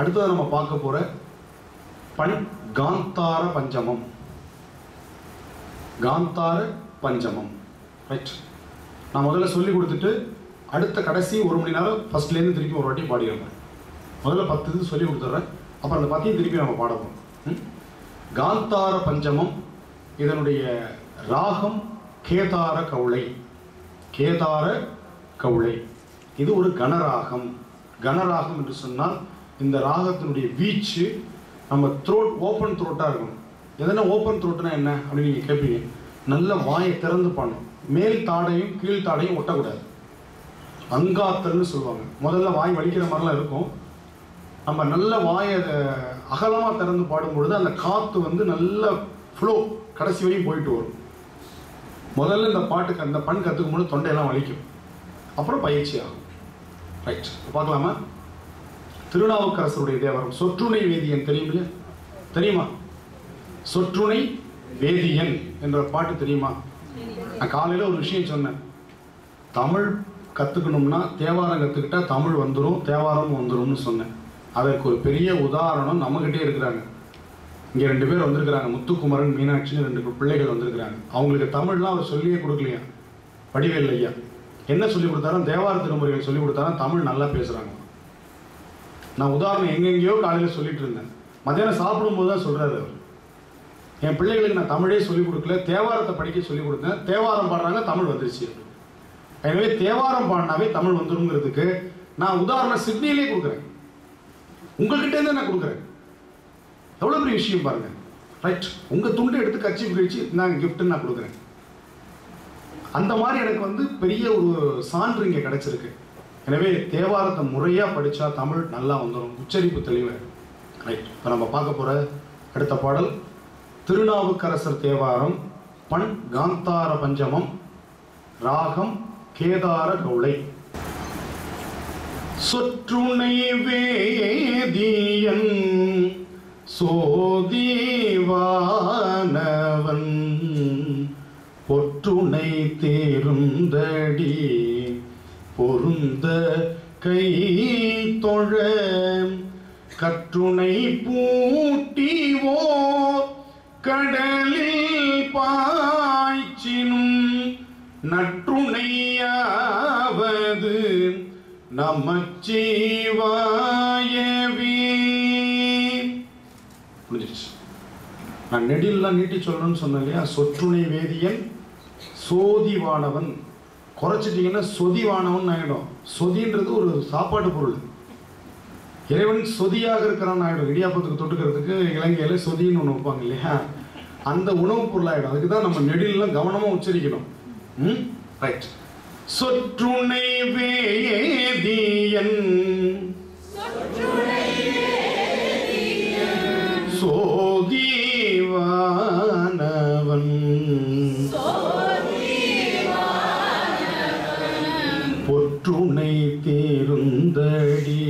அடுத்து நம்ம பார்க்க போற பணி காந்தார பஞ்சமம். காந்தார பஞ்சமம் ரைட். நான் முதல்ல சொல்லி கொடுத்துட்டு அடுத்த கடைசி ஒரு மணி நேரம் ஃபர்ஸ்ட்லேருந்து திருப்பி ஒரு வாட்டி பாடிடுறேன். முதல்ல 10 இது சொல்லி கொடுத்துட்றேன், அப்புறம் அந்த 10 திருப்பி நம்ம பாடுவோம். காந்தார பஞ்சமம் இதனுடைய ராகம் கேதார கவுளை. கேதார கவுளை இது ஒரு கணராகம். கணராகம் என்று சொன்னால் இந்த ராகத்தினுடைய வீச்சு நம்ம த்ரோட் ஓப்பன் த்ரோட்டாக இருக்கணும். எதனா ஓப்பன் த்ரோட்னா என்ன அப்படின்னு நீங்கள் கேட்பீங்க. நல்ல வாயை திறந்து பாடணும். மேல் தாடையும் கீழ் தாடையும் ஒட்டக்கூடாது. அங்காத்தல்னு சொல்லுவாங்க. முதல்ல வாய் வலிக்கிற மாதிரிலாம் இருக்கும். நம்ம நல்ல வாயை அகலமாக திறந்து பாடும்பொழுது அந்த காற்று வந்து நல்ல ஃப்ளோ கடைசி வரையும் போயிட்டு வரும். முதல்ல இந்த பாட்டுக்கு அந்த பண் கற்றுக்கும் போது தொண்டையெல்லாம் வலிக்கும், அப்புறம் பயிற்சி ஆகும் ரைட். பார்க்கலாமா? திருநாவுக்கரசருடைய தேவாரம் சொற்றுணை வேதியன் தெரியுமில்ல, தெரியுமா? சொற்றுணை வேதியன் என்ற பாட்டு தெரியுமா? நான் காலையில் ஒரு விஷயம் சொன்னேன், தமிழ் கற்றுக்கணும்னா தேவாரம் கற்றுக்கிட்டா தமிழ் வந்துடும், தேவாரம் வந்துடும்னு சொன்னேன். அதற்கு ஒரு பெரிய உதாரணம் நம்மகிட்டே இருக்கிறாங்க. இங்கே 2 பேர் வந்திருக்கிறாங்க, முத்துக்குமரன் மீனாட்சின்னு 2 பிள்ளைகள் வந்திருக்கிறாங்க. அவங்களுக்கு தமிழ்லாம் அவர் சொல்லியே கொடுக்கலையா வடிவேல் ஐயா. என்ன சொல்லிக் கொடுத்தாலும் தேவார திருமுறைகள் சொல்லிக் கொடுத்தாலும் தமிழ் நல்லா பேசுகிறாங்க. நான் உதாரணம் எங்கெங்கேயோ காலையில் சொல்லிட்டு இருந்தேன், மத்தியானம் சாப்பிடும்போது தான் சொல்கிறாரு அவர். என் பிள்ளைகளுக்கு நான் தமிழே சொல்லிக் கொடுக்கல, தேவாரத்தை படிக்க சொல்லிக் கொடுத்தேன். தேவாரம் பாடுறாங்க, தமிழ் வந்துருச்சு. எனவே தேவாரம் பாடினாவே தமிழ் வந்துடுங்கிறதுக்கு நான் உதாரணம் சிட்னியிலே கொடுக்குறேன், உங்கள்கிட்டேருந்து நான் கொடுக்குறேன். எவ்வளோ பெரிய விஷயம் பாருங்கள் ரைட். உங்கள் துண்டை எடுத்து கட்சி கழிச்சு நான் கிஃப்ட்டுன்னு நான் கொடுக்குறேன். அந்த மாதிரி எனக்கு வந்து பெரிய ஒரு சான்று இங்கே கிடச்சிருக்கு. எனவே தேவாரத்தை முறையாக படித்தா தமிழ் நல்லா வந்துடும், உச்சரிப்பு தெளிவு ரைட். இப்போ நம்ம பார்க்க போகிற அடுத்த பாடல் திருநாவுக்கரசர் தேவாரம் பண் காந்தார பஞ்சமம், ராகம் கேதார கவுளை. சொற்றுணை வேதியன் சோதிவானவன் பொற்றுணை தேருந்தடி பொருந்த கை தொழ கற்றுணை பூட்டிவோ கடலில் பாய்ச்சினும் நற்றுணையாவது நமச்சிவாயவே. நான் நெடில்லாம் நீட்டி சொல்லணும்னு சொன்னேன் இல்லையா. சொற்றுணை வேதியன் சோதிவானவன், குறைச்சிட்டிங்கன்னா சொதிவானவன் ஆகிடும். சொதின்றது ஒரு சாப்பாட்டு பொருள். இறைவன் சொதியாக இருக்கிறான்னு ஆகிடும். இடியாப்பத்துக்கு தொட்டுக்கிறதுக்கு இலங்கையில் சொதின்னு ஒன்று வைப்பாங்க இல்லையா, அந்த உணவுப் பொருளாகிடும். அதுக்கு தான் நம்ம நெடில்லாம் கவனமாக உச்சரிக்கணும் ரைட். சொற்றுணை வேதியன் சோதிவானவன் பொற்றுணை தேருந்தடி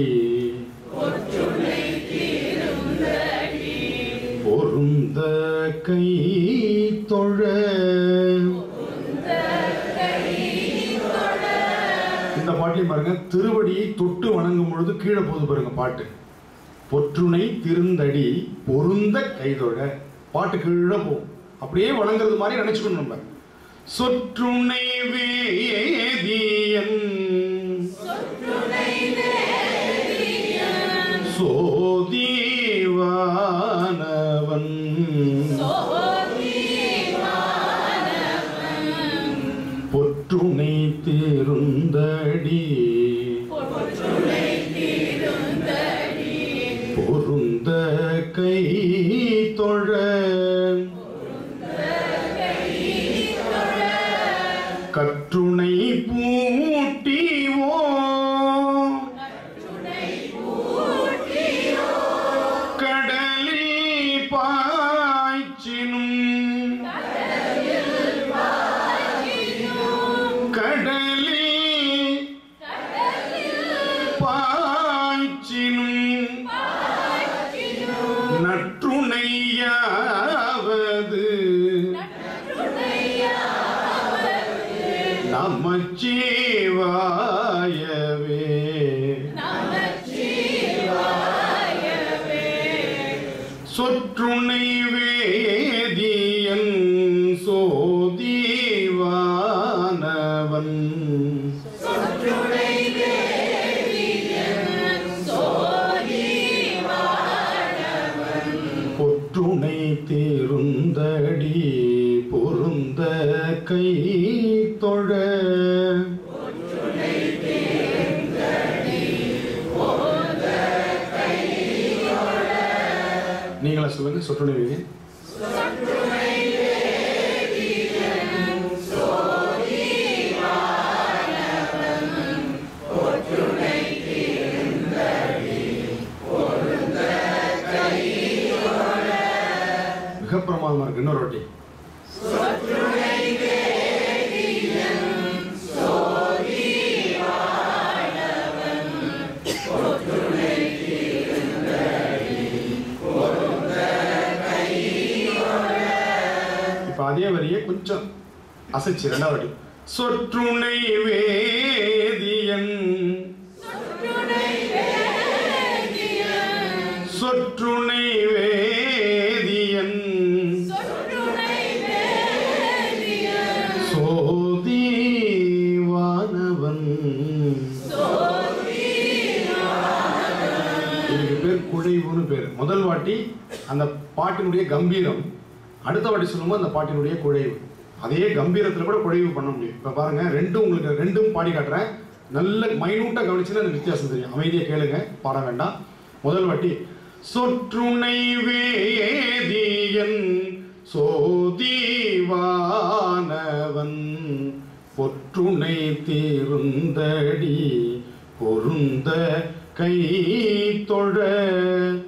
பொருந்த கை தொழ. இந்த பாட்டிலையும் பாருங்க, திருவடியை தொட்டு வணங்கும் பொழுது கீழே போது பாருங்க பாட்டு. பொற்றுணை திருந்தடி பொருந்த கைதொழ, பாட்டு கீழே போகும். அப்படியே வணங்குறது மாதிரி நினைச்சுக்கணும் நம்ம. சொற்றுணை வேதியன் சோதிவானவன் பொற்றுணை தேருந்தடி பொருந்த கை தொழ கற்றுணை பூட்டிவோ கடலில் பாய்ச்சினும் கடலில் பாய்ச்சினும் நற்றுணையா சொற்றுணை வேதியன் சோதிவானவன் பொற்றுணை திருந்தடி பொருந்த கை தொழ मिप्रमाटी முதல் வாட்டி அந்த பாட்டினுடைய கம்பீரம் அடுத்த வாட்டி சொல்லும்போது அந்த பாட்டினுடைய குழைவு அதே கம்பீரத்துல கூட குழைவு பண்ண முடியும். இப்ப பாருங்க ரெண்டும் உங்களுக்கு ரெண்டும் பாடி காட்டுறேன். நல்ல மைனூட்டா கவனிச்சீங்கன்னா அந்த வித்தியாசம் தெரியும். அமைதியா கேளுங்க, பாட வேண்டாம். முதல் வாட்டி சொற்றுணை வேதியன் சோதிவானவன் பொற்றுணை திருந்தடி பொருந்த கை தொழ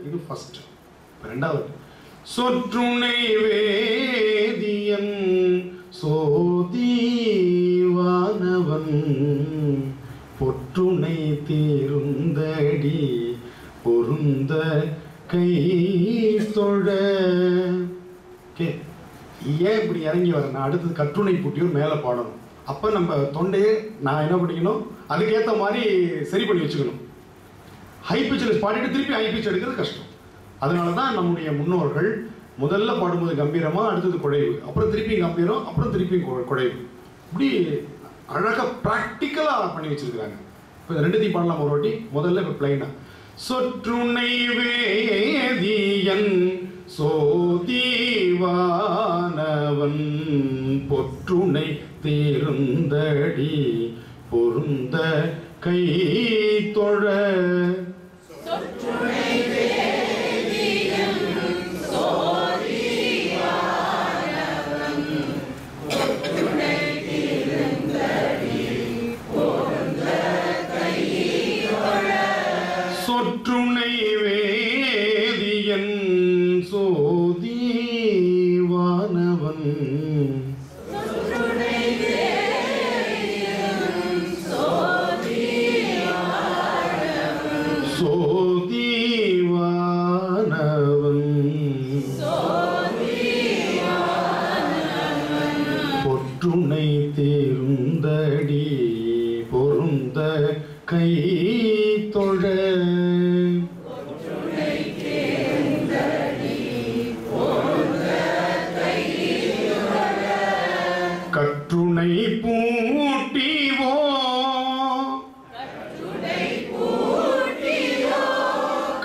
இது ஃபர்ஸ்ட். ரெண்டாவது சொற்றுணை வேதியன் சோதிவானவன் பொற்றுணை திருந்தடி பொருந்த கை தொழ. ஏன் இப்படி இறங்கி வர நான் அடுத்தது கற்றுணை பூட்டியும் மேலே பாடணும். அப்போ நம்ம தொண்டையை நான் என்ன பண்ணிக்கணும், அதுக்கேற்ற மாதிரி சரி பண்ணி வச்சுக்கணும். ஹை பிச்சில் பாடிட்டு திருப்பி ஹை பிச் எடுக்கிறது கஷ்டம். அதனால தான் நம்முடைய முன்னோர்கள் முதல்ல பாடும்போது கம்பீரமாக, அடுத்தது குழைவு, அப்புறம் திருப்பி கம்பீரம், அப்புறம் திருப்பி குழைவு, இப்படி அழகாக ப்ராக்டிக்கலாக பண்ணி வச்சுருக்கிறாங்க. இப்போ இந்த ரெண்டுத்தையும் பாடலாம் ஒரு வாட்டி. முதல்ல இப்போ பிளைனாக சொற்றுணை வேதியன் சோதிவானவன் பொற்றுணை திருந்தடி பொருந்த கை தொழ சொற்றுணை வேதியன் சோதிவானவன் பொற்றுணை திருந்தடி பொருந்த கை தொழ. கற்றுணை பூட்டிவோ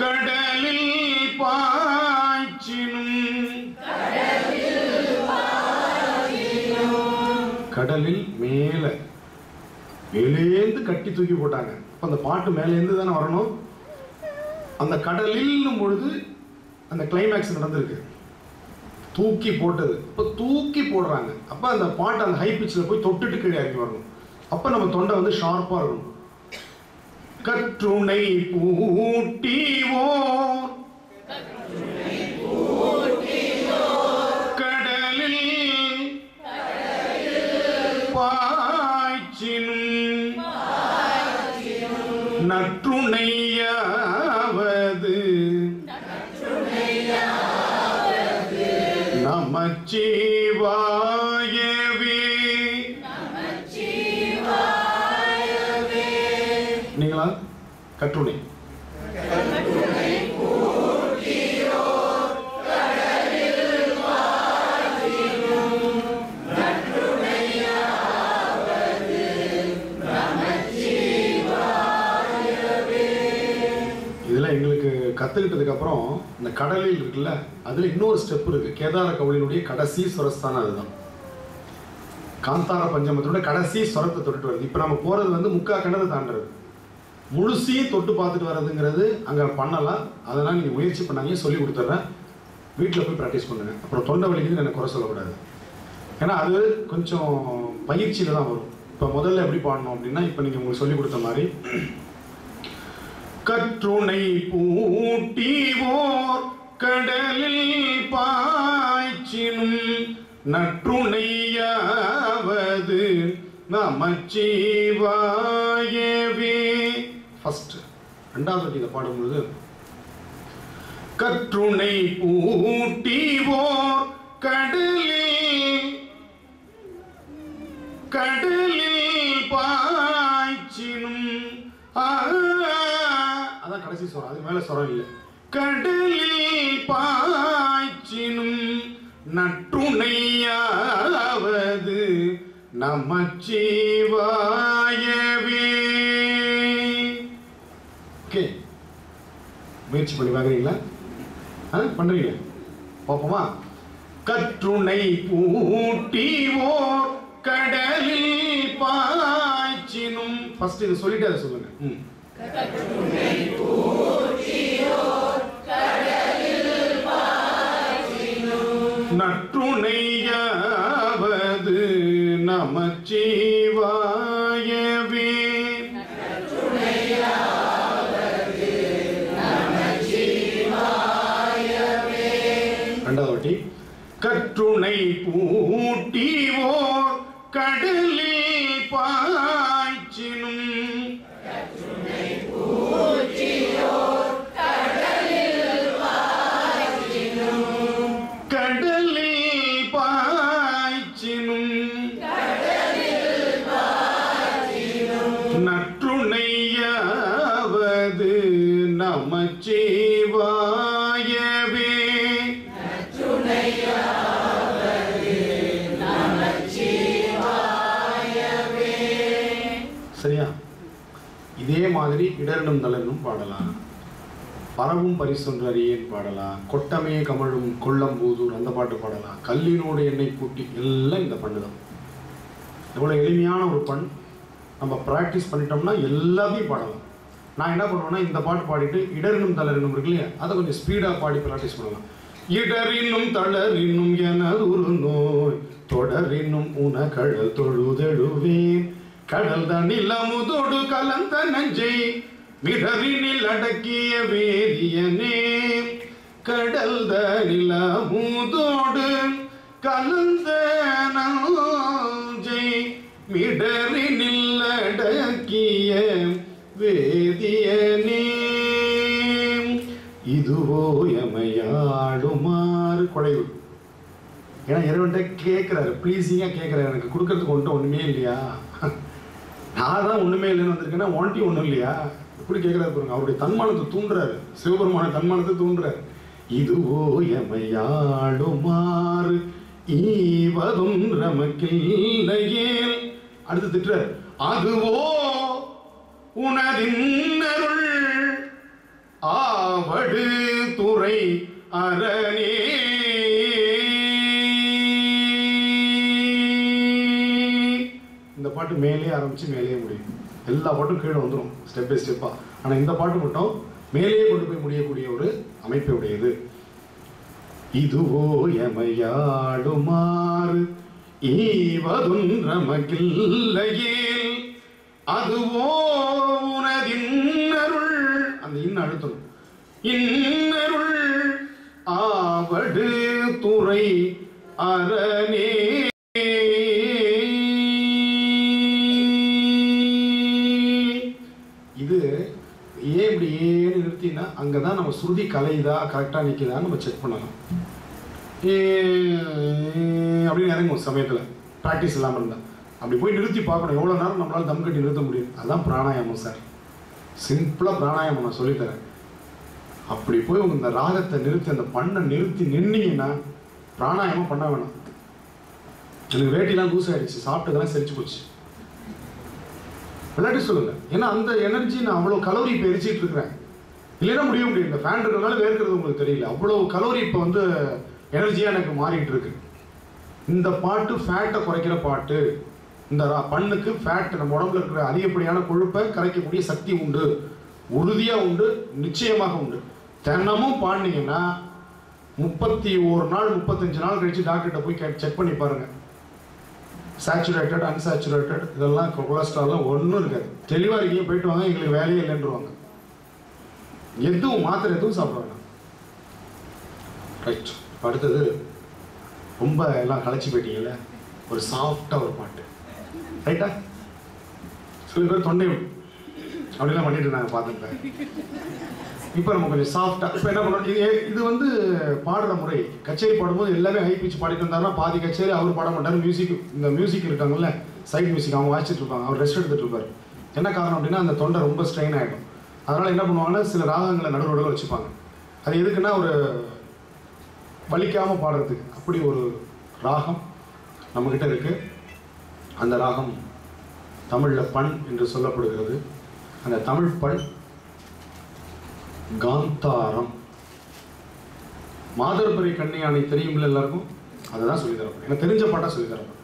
கடலில் பாய்ச்சினும் கடலில் மேலே மேலேந்து கட்டி தூக்கி போட்டாங்க. இப்போ அந்த பாட்டு மேலேருந்து தானே வரணும். அந்த கடலில்னும் பொழுது அந்த கிளைமேக்ஸ் நடந்திருக்கு, தூக்கி போட்டது. இப்போ தூக்கி போடுறாங்க. அப்போ அந்த பாட்டு அந்த ஹை பிச்சில் போய் தொட்டுட்டு கீழே இறக்கி வரணும். அப்போ நம்ம தொண்டை வந்து ஷார்ப்பாக இருக்கணும். கற்றுணை பூட்டிவோ கடலில் பாய்ச்சினும் நற்றுணையாவது நமச்சிவாயவே. நீங்களா கற்றுணை கற்றுக்கிட்டதுக்கப்புறம் இந்த கடலில் இருக்குல்ல அதில் இன்னொரு ஸ்டெப் இருக்குது. கேதார கவுளினுடைய கடைசி சுரஸ்தானம் அதுதான். காந்தார பஞ்சமத்தோட கடைசி சுரத்தை தொட்டுட்டு வருது. இப்போ நம்ம போகிறது வந்து முக்கால் கிணறு தாண்டுறது, முழுசையும் தொட்டு பார்த்துட்டு வர்றதுங்கிறது அங்கே பண்ணலாம். அதெல்லாம் நீங்கள் முயற்சி பண்ணாங்க சொல்லி கொடுத்துட்றேன். வீட்டில் போய் ப்ராக்டிஸ் பண்ணுங்கள். அப்புறம் தொண்டை வலிக்குதுன்னு எனக்கு குறை சொல்லக்கூடாது, ஏன்னா அது கொஞ்சம் பயிற்சியில் தான் வரும். இப்போ முதல்ல எப்படி பாடணும் அப்படின்னா, இப்போ நீங்கள் உங்களுக்கு சொல்லிக் கொடுத்த மாதிரி கற்றுணை பூட்டிவோர் கடலில் பாய்ச்சினும் நற்றுணையாவது நமச்சிவாயவே ஃபஸ்ட்டு. ரெண்டாவது இதை பாடும்பொழுது கற்றுணை பூட்டிவோர் கடலில் கடலில் பாய்ச்சினும் அதான் கடைசி சொரம், அது மேலே சொரம் இல்லை. கடலில் பாய்ச்சினும் நற்றுணையாவது நமச்சிவாயவே. ஓகே, முயற்சி பண்ணி பார்க்குறீங்களா? பண்ணுறீங்க, பார்ப்போமா? கற்றுணை பூட்டிவோர் கடலில் பாய்ச்சினும் ஃபர்ஸ்ட் இது சொல்லிட்டு அதை சொல்லுங்க. கற்றுணை பூட்டிவோர் கடலில் பாய்ச்சினும் நற்றுணையாவது நமச்சிவாயவே. கற்றுணை பூட்டிவோர் கடலில் பாய்ச்சினும் கடலில் பாய்ச்சினும் நற்றுணையாவது நமச்சிவாயவே. சரியா? இதே மாதிரி இடர்னும் தளர்னும் பாடலாம், பரவும் பரிசொன்றறியேன் பாடலாம், கொட்டமையே கமழும் கொல்லம்பூதூர் அந்த பாட்டு பாடலாம், கல்லினோடு எண்ணெய் கூட்டி எல்லாம் இந்த பண்ணு தான். எவ்வளோ எளிமையான ஒரு பண். நம்ம ப்ராக்டிஸ் பண்ணிட்டோம்னா எல்லாத்தையும் பாடலாம். நான் என்ன பண்ணுவேன்னா, இந்த பாட்டு பாடிட்டு இடர்னும் தளர்னும் இருக்கு இல்லையா, அதை கொஞ்சம் ஸ்பீடாக பாடி ப்ராக்டிஸ் பண்ணலாம். இடரினும் தளரினும் எனது ஒரு நோய் தொடரினும் உனகழல் தொழுதெழுவேன் கடல் தனிலமுதோடு கலந்த நஞ்சை மிடரினில் அடக்கிய வேதியனே. கடல் தனிலமுதோடு கலந்த நஞ்சை மிடரினில் அடக்கிய வேதியனே. இதுவோ எமையாடுமாறு குறைவு. ஏன்னா இறைவன்கிட்ட கேட்குறாரு, ப்ளீஸிங்காக கேட்குறாரு, எனக்கு கொடுக்கறதுக்கு ஒன்றும் ஒன்றுமே இல்லையா, நான் தான் ஒன்றுமே இல்லைன்னு வந்திருக்கேன்னா ஒன்ட்டி ஒன்றும் இல்லையா, இப்படி கேட்குறாரு பாருங்க. அவருடைய தன்மானத்தை தூண்டுறாரு, சிவபெருமான தன்மானத்தை தூண்டுறாரு. இதுவோ எமையாடுமாறு ஈவதும் ரமக்கில்லையே. அடுத்து திட்டுறாரு, அதுவோ உனதின்னருள் ஆவடு துறை அரணே. இந்த பாட்டு மேலே ஆரம்பித்து மேலே முடியும். எல்லா பாட்டும் கீழே வந்துடும் ஸ்டெப் பை ஸ்டெப்பாக. ஆனால் இந்த பாட்டு மட்டும் மேலே கொண்டு போய் முடியக்கூடிய ஒரு அமைப்பை உடையது. இதுவோ எமையாடுமாறு ஈவதுன்றமகில்லையே அதுவோ உனதின்னருள். அந்த இன்ன அழுத்தணும். இன்னருள் ஆவடு துறை அரணே. இது ஏன் இப்படி ஏன்னு நிறுத்தினா, அங்கே தான் நம்ம சுருதி கலையுதா கரெக்டாக நிற்கிதான்னு நம்ம செக் பண்ணலாம். ஏ அப்படின்னு இறங்கும் சமயத்தில் ப்ராக்டிஸ் இல்லாமல் இருந்தால் அப்படி போய் நிறுத்தி பார்க்கணும். எவ்வளோ நேரம் நம்மளால் தம் கட்டி நிறுத்த முடியும்? அதுதான் பிராணாயாமம் சார். சிம்பிளாக பிராணாயாமம் நான் சொல்லித்தரேன். அப்படி போய் இந்த ராகத்தை நிறுத்தி அந்த பண்ணை நிறுத்தி நின்னீங்கன்னா பிராணாயாமம் பண்ண வேணாம். எனக்கு வேட்டிலாம் லூஸ் ஆகிடுச்சு, சாப்பிட்டதெல்லாம் செரிச்சு போச்சு, விளையாட்டு சொல்லுங்கள். ஏன்னா அந்த எனர்ஜி நான் அவ்வளோ கலோரி இப்போ எரிச்சிட்டு இருக்கிறேன். இல்லனா முடிய முடியல ஃபேன் இருக்கறனால வேர்க்கிறது உங்களுக்கு தெரியல அவ்வளவு கலோரி இப்ப வந்து எனர்ஜியா எனக்கு மாறிட்டு இருக்கு இந்த பாட்டு ஃபேட்டை குறைக்கிற பாட்டு இந்த பண்ணுக்கு ஃபேட் நம்ம உடம்புல இருக்கிற அதிகப்படியான கொழுப்பை கரைக்கக்கூடிய சக்தி உண்டு உறுதியா உண்டு நிச்சயமாக உண்டு தினமும் பாடுனீங்கன்னா 31 நாள் 35 நாள் கழிச்சு டாக்டர்ட்ட போய் செக் பண்ணி பாருங்க सैचुरेटेड अनसैचुरेटेड இதெல்லாம் கொலஸ்ட்ரால் ஒண்ணும் இருக்காது தெளிவா இருக்கீங்க போய்ட்டு வாங்க உங்களுக்கு வேலையே இல்லன்றுவாங்க எதுவும் மாத்திரை எதுவும் சாப்பிடுவாங்க ரைட் அடுத்து ரொம்ப எல்லாம் கலச்சி போயிட்டீங்கல ஒரு சாஃப்ட்டா ஒரு பாட்டு ரைட்டா சில பேர் தொண்டை அப்படியே பண்ணிட்டு நான் பாத்துட்டேன் இப்போ நம்ம கொஞ்சம் சாஃப்ட்டா இப்போ என்ன பண்றோம் இது வந்து பாடுற முறை கச்சேரி பாடும்போது எல்லாமே ஹை பிட்ச் பாடிட்டு இருந்தாருன்னா பாதி கச்சேரி அவர் பாட மாட்டார் மியூசிக் இந்த மியூசிக் இருக்காங்கல்ல சைட் மியூசிக் அவங்க வாசிச்சுட்டு இருப்பாங்க அவர் ரெஸ்ட் எடுத்துட்டு இருப்பாரு என்ன காரணம் அப்படின்னா அந்த தொண்டை ரொம்ப ஸ்ட்ரெயின் ஆகிடும் அதனால என்ன பண்ணுவாங்கன்னா சில ராகங்களை நடுநடுவில் வச்சுப்பாங்க அது எதுக்குன்னா ஒரு வலிக்காமல் பாடுறதுக்கு அப்படி ஒரு ராகம் நம்மக்கிட்ட இருக்கு அந்த ராகம் தமிழில் பண் என்று சொல்லப்படுகிறது அந்த தமிழ் பண் காந்தாரம் மாதர்பிறை கண்ணியானை தெரியும்ல எல்லாருக்கும் அதுதான் சொல்லி தரப்படும் எனக்கு தெரிஞ்ச பாட்டா சொல்லி தரப்படும்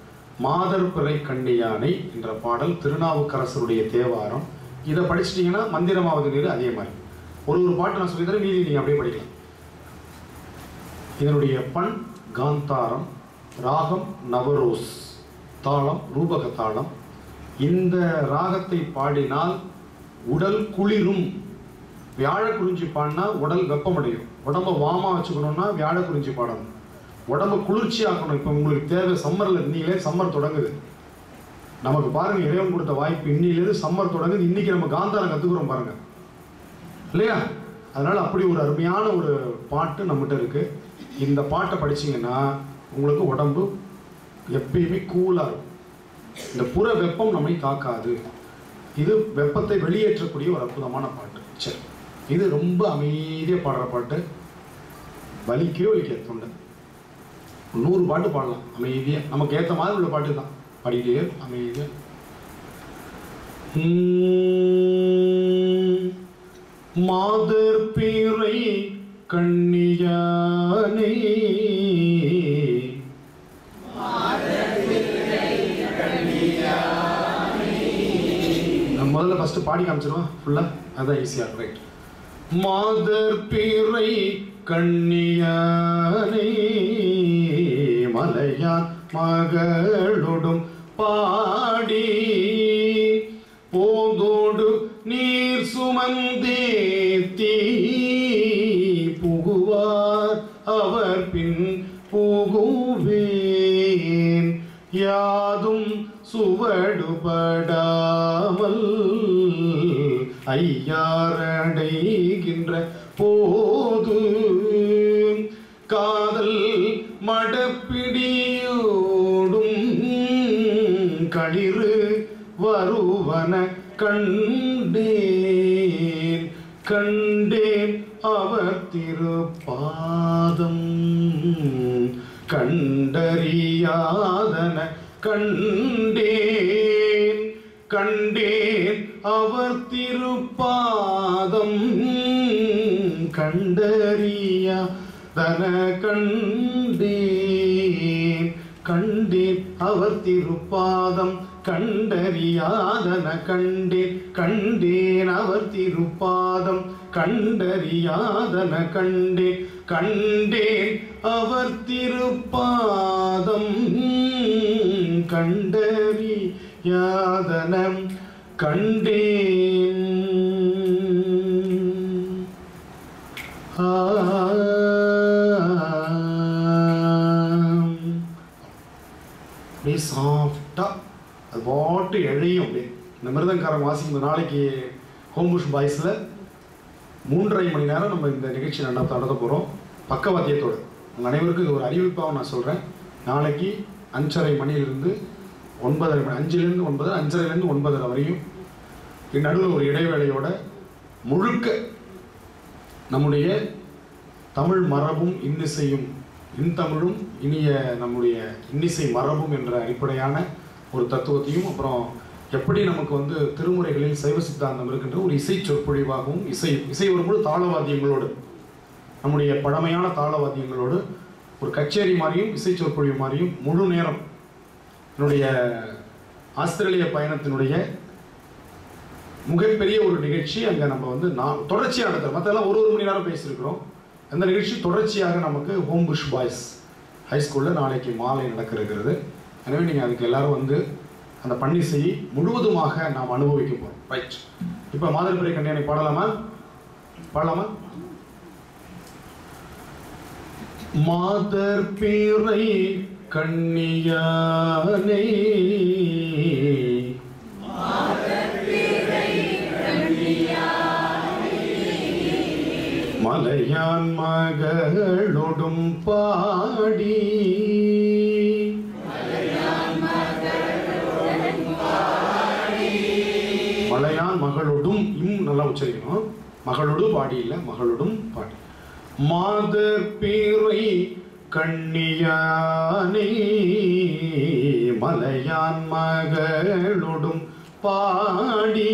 மாதர்பிறை கண்ணியானை என்ற பாடல் திருநாவுக்கரசருடைய தேவாரம் இதை படிச்சிட்டிங்கன்னா மந்திரமாவது நீர் அதே மாதிரி ஒரு ஒரு பாட்டு நான் சொல்லி தரேன் மீதி நீங்கள் அப்படியே படிக்கலாம் இதனுடைய பண் காந்தாரம் ராகம் நவரோஸ் தாளம் ரூபக தாளம் இந்த ராகத்தை பாடினால் உடல் குளிரும் வியாழ குறிஞ்சி பாடினா உடல் வெப்பமடையும் உடம்பை வாமா வச்சுக்கணும்னா வியாழ குறிஞ்சி பாடணும் உடம்பை குளிர்ச்சி ஆக்கணும் இப்போ உங்களுக்கு தேவை சம்மரில் இன்னிலே சம்மர் தொடங்குது நமக்கு பாருங்கள் இறைவன் கொடுத்த வாய்ப்பு இன்னிலேருந்து சம்மர் தொடங்குது இன்றைக்கி நம்ம காந்தாரம் கற்றுக்குறோம் பாருங்கள் இல்லையா அதனால் அப்படி ஒரு அருமையான ஒரு பாட்டு நம்மகிட்ட இருக்குது இந்த பாட்டை படிச்சிங்கன்னா உங்களுக்கு உடம்பு எப்பயுமே கூலாக இருக்கும் இந்த புற வெப்பம் நம்மை தாக்காது இது வெப்பத்தை வெளியேற்றக்கூடிய ஒரு அற்புதமான பாட்டு சரி இது ரொம்ப அமைதியாக பாடுற பாட்டு வலிக்கவே வலிக்க தொண்டை 100 பாட்டு பாடலாம் அமைதியாக நமக்கு ஏற்ற மாதிரி உள்ள பாட்டு தான் படிக்கிட்டே அமைதியாக மாதர்பிறை கண்ணியானே முதல்ல ஃபஸ்ட்டு பாடி காமிச்சிருவோம் ஃபுல்லாக அதுதான் ஈஸியாக ரைட் மாதர்பிறை கண்ணியானே மலையான் மகளோடும் பாடி போதோடு நீர் சுமந்தேத்தி புகுவார் அவர் பின் புகுவேன் யாதும் சுவடுபடாமல் ஐயாரடைகின்ற போது காதல் மடப்பிடியோடும் களிறு வருவன கண்டேன் கண்டேன் அவர் திருப்பாதம் கண்டறியாதன கண்டேன் கண்டேன் அவர் திருப்பாதம் கண்டறியாதன கண்டேன் கண்டேன் அவர் திருப்பாதம் கண்டறியாதன கண்டேன் கண்டேன் அவர் திருப்பாதம் கண்டறியாதன கண்டேன் கண்டேன் அவர் திருப்பாதம் கண்டறியாதன கண்டேன் அப்படியே சாஃப்டா அது பாட்டு எழையும் அப்படியே இந்த மிருதங்காரம் வாசிக்கும் நாளைக்கு ஹோம்புஷ் பாய்ஸில் 3.5 மணி நேரம் நம்ம இந்த நிகழ்ச்சி நடத்த போகிறோம் பக்கவாத்தியத்தோடு உங்கள் அனைவருக்கும் இது ஒரு அறிவிப்பாகவும் நான் சொல்கிறேன் நாளைக்கு 5:30 மணியிலிருந்து 9:30 மணி 5லேருந்து 9 5:30லேருந்து 9:30 வரையும் நடுவில் ஒரு இடைவேளையோட முழுக்க நம்முடைய தமிழ் மரபும் இன்னிசையும் இன்தமிழும் இனிய நம்முடைய இன்னிசை மரபும் என்ற அடிப்படையான ஒரு தத்துவத்தையும் அப்புறம் எப்படி நமக்கு வந்து திருமுறைகளில் சைவ சித்தாந்தம் இருக்கின்ற ஒரு இசை சொற்பொழிவாகவும் இசை ஒருமுழு தாளவாத்தியங்களோடு நம்முடைய பழமையான தாளவாத்தியங்களோடு ஒரு கச்சேரி மாதிரியும் இசை சொற்பொழிவு மாதிரியும் முழு நேரம் என்னுடைய ஆஸ்திரேலிய பயணத்தினுடைய மிகப்பெரிய ஒரு நிகழ்ச்சி அங்கே நம்ம வந்து நான் தொடர்ச்சியாக நடத்துகிறோம். மற்றெல்லாம் ஒரு ஒரு மணி நேரம் பேசியிருக்கிறோம். அந்த நிகழ்ச்சி தொடர்ச்சியாக நமக்கு ஹோம் புஷ் பாய்ஸ் ஹைஸ்கூலில் நாளைக்கு மாலை நடக்கிறது. எனவே நீங்கள் அதுக்கு எல்லோரும் வந்து அந்த பன்னிசையை முழுவதுமாக நாம் அனுபவிக்க போகிறோம். ரைட், இப்போ மாதர்பிறை கண்ணியானை பாடலாமா? மாதர்பிறை கண்ணியானை மலையான் மகளொடும் பாடி மலையான் மகளோடும் இன்னும் நல்லா உச்சரிக்கணும். மகளோடு பாடி இல்லை, மகளோடும் பாடி. மாதர்பிறை கண்ணியானே மலையான் மகளோடும் பாடி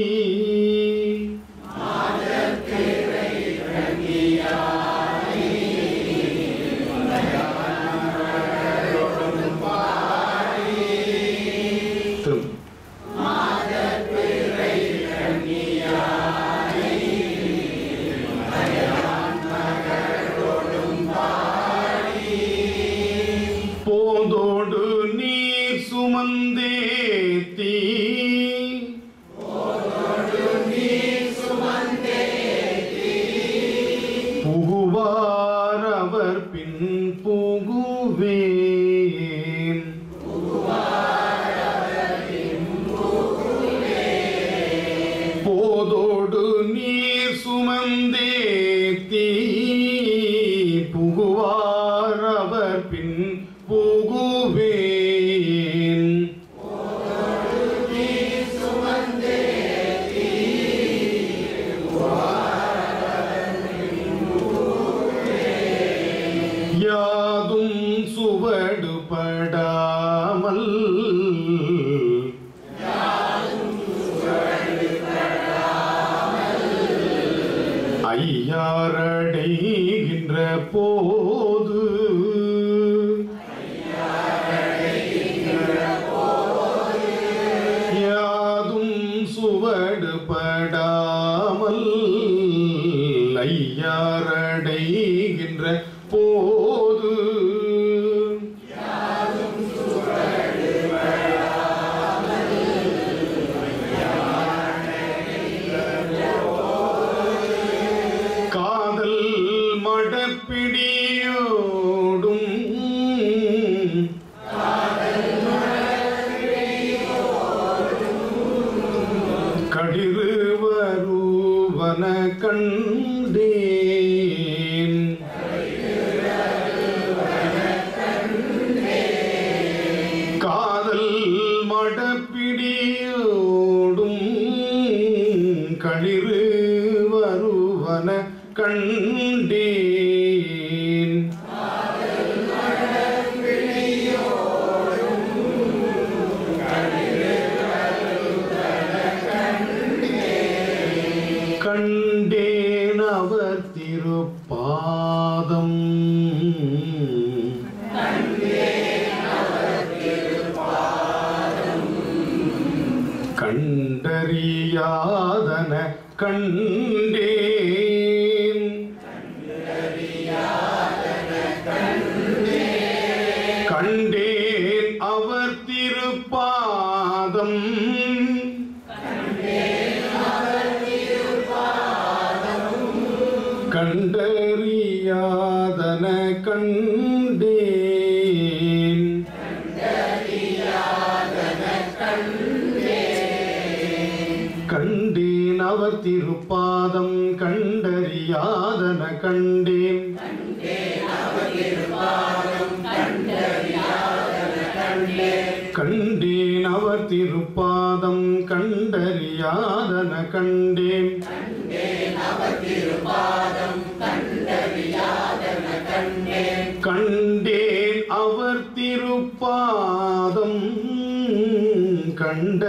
கண்டறியாதன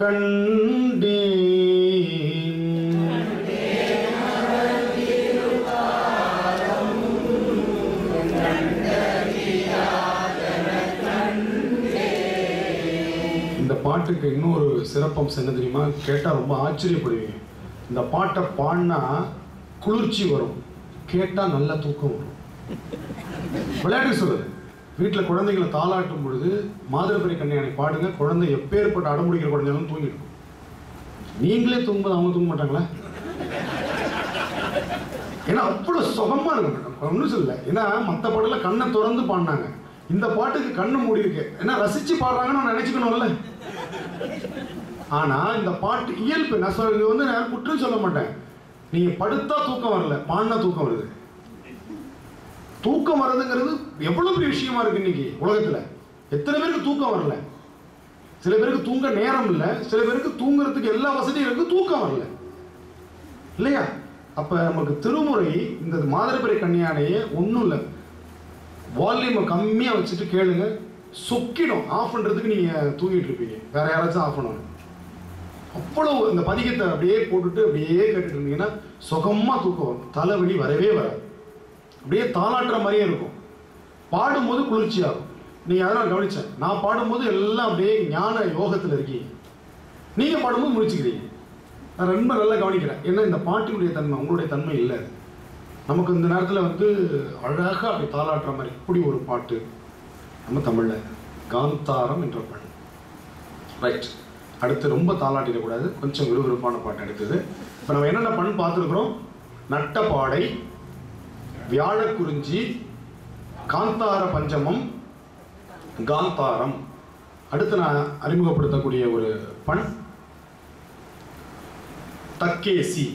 கண்டீர் பாட்டுக்கு இன்னொரு சிறப்பம்சம் என்ன தெரியுமா? கேட்டால் ரொம்ப ஆச்சரியப்படுவீங்க. இந்த பாட்டை பாடினா குளிர்ச்சி வரும், கேட்டால் நல்ல தூக்கம் வரும். விளையாட்டு சொல்லுது. வீட்டில் குழந்தைகளை தாளாட்டும் பொழுது மாதர்பிறை கண்ணியானை பாடுங்க, குழந்தை எப்பேற்பட்ட அடம்பிடிக்கிற குழந்தைகளும் தூங்கிடும். நீங்களே தூங்கும்போது அவங்க தூங்க மாட்டாங்களா? ஏன்னா அவ்வளோ சுகமாக இருக்கும். ஒன்றும் சொல்லலை. ஏன்னா மற்ற பாடலில் கண்ணை திறந்து பாடினாங்க, இந்த பாட்டுக்கு கண்ணு மூடி இருக்கு. ஏன்னா ரசித்து பாடுறாங்கன்னு நான் நினச்சிக்கணும்ல. ஆனால் இந்த பாட்டு இயல்பு. நான் சொல்றது வந்து நான் குற்றம் சொல்ல மாட்டேன். நீங்கள் படுத்தா தூக்கம் வரல, பாடினா தூக்கம் வருது. தூக்கம் வர்றதுங்கிறது எவ்வளோ பெரிய விஷயமா இருக்குது இன்னைக்கு உலகத்தில். எத்தனை பேருக்கு தூக்கம் வரல? சில பேருக்கு தூங்க நேரம் இல்லை, சில பேருக்கு தூங்குறதுக்கு எல்லா வசதியும் இருக்குது, தூக்கம் வரல இல்லையா? அப்போ நமக்கு திருமுறை இந்த மாதர்பிறை கண்ணியானையே ஒன்றும் இல்லை, வால்யூமை கம்மியாக வச்சுட்டு கேளுங்க, சொக்கிடும். ஆஃப் பண்ணுறதுக்கு நீங்கள் தூங்கிட்டு இருப்பீங்க, வேற யாராச்சும் ஆஃப் பண்ணணும். அவ்வளோ இந்த பதிகத்தை அப்படியே போட்டுட்டு அப்படியே கேட்டுட்டு இருந்தீங்கன்னா சுகமாக தூக்கம் வரும், தலைவலி வரவே வராது. அப்படியே தாளாட்டுற மாதிரியே இருக்கும். பாடும்போது குளிர்ச்சியாகும். நீங்கள் அதெல்லாம் கவனித்தேன். நான் பாடும்போது எல்லாம் அப்படியே ஞான யோகத்தில் இருக்கீங்க, நீங்கள் பாடும்போது முடிச்சுக்கிறீங்க. நான் ரொம்ப நல்லா கவனிக்கிறேன். ஏன்னா இந்த பாட்டினுடைய தன்மை உங்களுடைய தன்மை இல்லை. நமக்கு இந்த நேரத்தில் வந்து அழகாக அப்படி தாளாட்டுற மாதிரி இப்படி ஒரு பாட்டு நம்ம தமிழில் காந்தாரம் என்ற பாட்டு. ரைட், அடுத்து ரொம்ப தாளாட்டிடக்கூடாது, கொஞ்சம் விறுவிறுப்பான பாட்டு எடுத்தது. இப்போ நம்ம என்னென்ன பண்ணு பார்த்துருக்குறோம்? நட்டப்பாடை, வியாழக்குறிஞ்சி, காந்தார பஞ்சமம், காந்தாரம். அடுத்து நான் அறிமுகப்படுத்தக்கூடிய ஒரு பண் தக்கேசி.